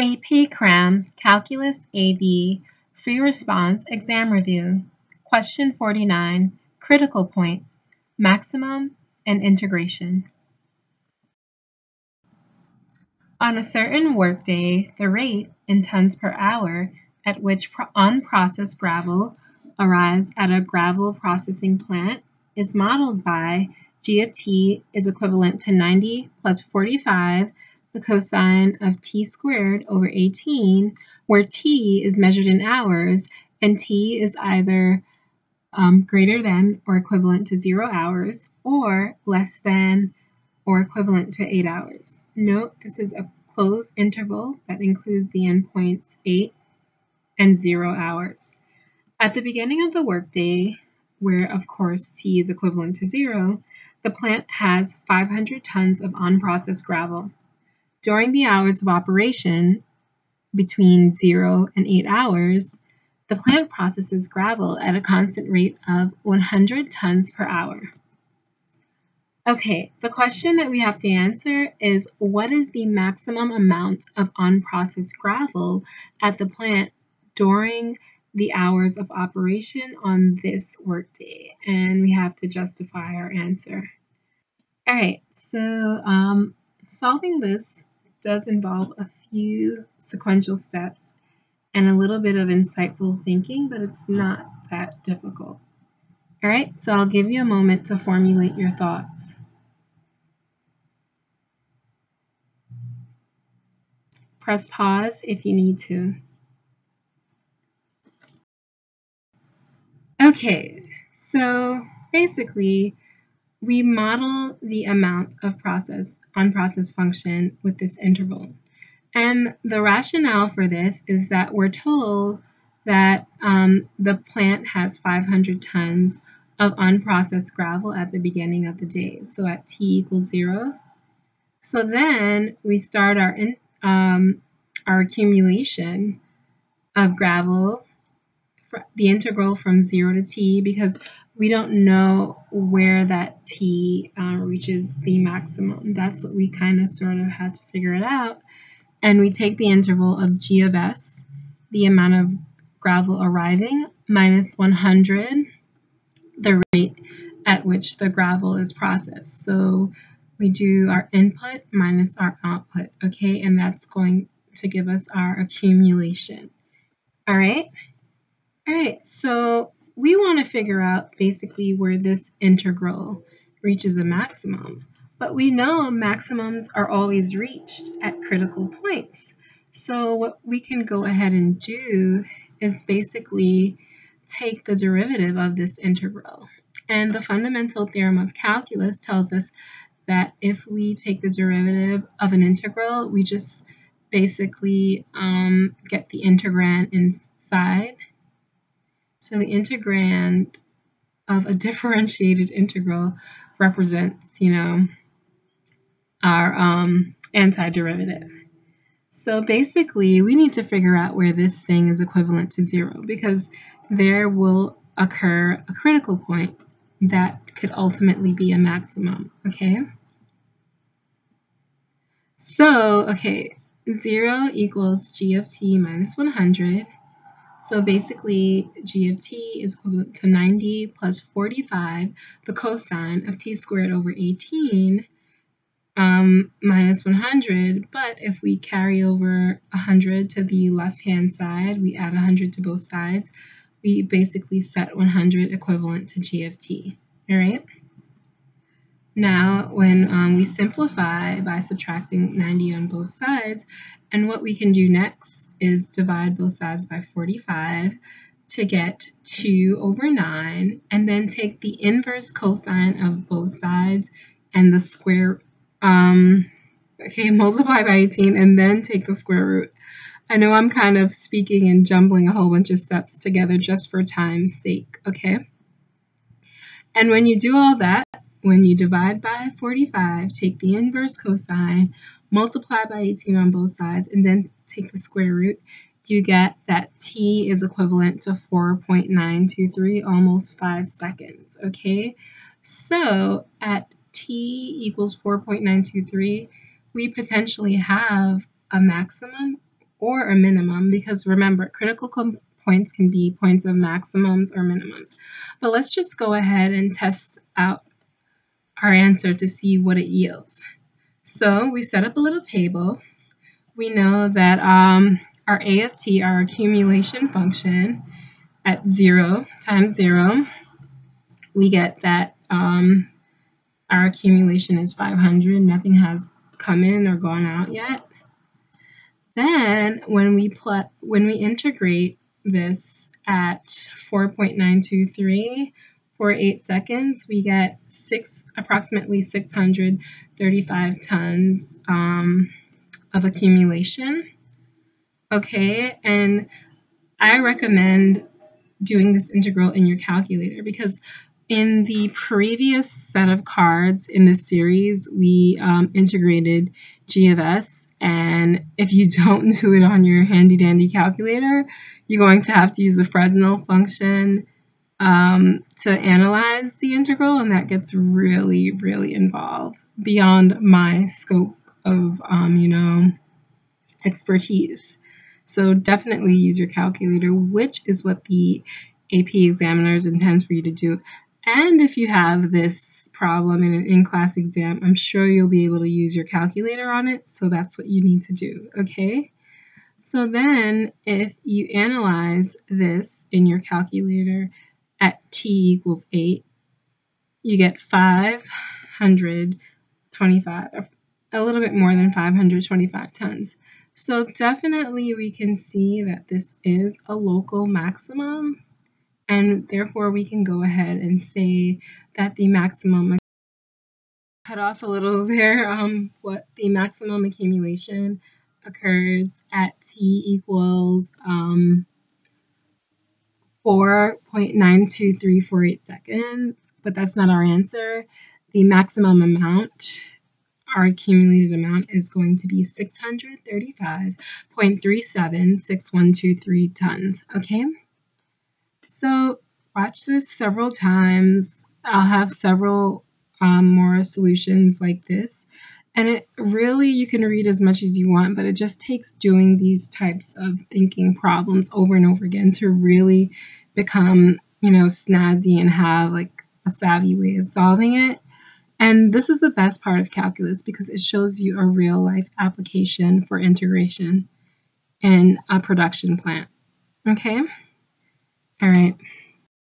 AP CRAM Calculus AB Free Response Exam Review. Question 49, Critical Point, Maximum and Integration. On a certain workday, the rate in tons per hour at which unprocessed gravel arrives at a gravel processing plant is modeled by G of t is equivalent to 90 plus 45, the cosine of t squared over 18, where t is measured in hours and t is either greater than or equivalent to 0 hours or less than or equivalent to 8 hours. Note this is a closed interval that includes the endpoints 8 and 0 hours. At the beginning of the workday, where of course t is equivalent to 0, the plant has 500 tons of unprocessed gravel. During the hours of operation, between 0 and 8 hours, the plant processes gravel at a constant rate of 100 tons per hour. Okay, the question that we have to answer is, what is the maximum amount of unprocessed gravel at the plant during the hours of operation on this workday? And we have to justify our answer. All right, so solving this does involve a few sequential steps and a little bit of insightful thinking, but it's not that difficult. All right, so I'll give you a moment to formulate your thoughts. Press pause if you need to. Okay, so basically we model the amount of unprocessed function with this interval. And the rationale for this is that we're told that the plant has 500 tons of unprocessed gravel at the beginning of the day, so at t equals 0. So then we start our accumulation of gravel, the integral from 0 to t, because we don't know where that t reaches the maximum. That's what we kind of sort of had to figure it out. And we take the interval of g of s, the amount of gravel arriving, minus 100, the rate at which the gravel is processed. So we do our input minus our output, okay? And that's going to give us our accumulation, all right? All right, so we want to figure out basically where this integral reaches a maximum, but we know maximums are always reached at critical points. So what we can go ahead and do is basically take the derivative of this integral. And the fundamental theorem of calculus tells us that if we take the derivative of an integral, we just basically get the integrand inside. So the integrand of a differentiated integral represents, you know, our antiderivative. So basically, we need to figure out where this thing is equivalent to 0, because there will occur a critical point that could ultimately be a maximum, okay? So, okay, 0 equals g of t minus 100. So basically, g of t is equivalent to 90 plus 45, the cosine of t squared over 18, minus 100. But if we carry over 100 to the left-hand side, we add 100 to both sides, we basically set 100 equivalent to g of t, all right? Now, when we simplify by subtracting 90 on both sides, and what we can do next is divide both sides by 45 to get 2 over 9, and then take the inverse cosine of both sides and the square, multiply by 18, and then take the square root. I know I'm kind of speaking and jumbling a whole bunch of steps together just for time's sake, okay? And when you do all that, when you divide by 45, take the inverse cosine, multiply by 18 on both sides, and then take the square root, you get that t is equivalent to 4.923, almost 5 seconds, okay? So at t equals 4.923, we potentially have a maximum or a minimum, because remember, critical points can be points of maximums or minimums. But let's just go ahead and test out our answer to see what it yields. So we set up a little table. We know that our A of t, our accumulation function, at 0 times 0, we get that our accumulation is 500. Nothing has come in or gone out yet. Then when we integrate this at 4.923 for 8 seconds, we get approximately 635 tons of accumulation. Okay, and I recommend doing this integral in your calculator, because in the previous set of cards in this series, we integrated G of S, and if you don't do it on your handy-dandy calculator, you're going to have to use the Fresnel function to analyze the integral, and that gets really, really involved beyond my scope of, expertise. So definitely use your calculator, which is what the AP examiners intends for you to do. And if you have this problem in an in-class exam, I'm sure you'll be able to use your calculator on it, so that's what you need to do, okay? So then, if you analyze this in your calculator at t equals 8, you get 525, a little bit more than 525 tons. So definitely we can see that this is a local maximum, and therefore we can go ahead and say that the maximum, cut off a little there, what the maximum accumulation occurs at t equals 4.92348 seconds, but that's not our answer. The maximum amount, our accumulated amount, is going to be 635.376123 tons, okay? So watch this several times. I'll have several more solutions like this. And it really, you can read as much as you want, but it just takes doing these types of thinking problems over and over again to really become, snazzy and have like a savvy way of solving it. And this is the best part of calculus, because it shows you a real life application for integration in a production plant, okay? All right.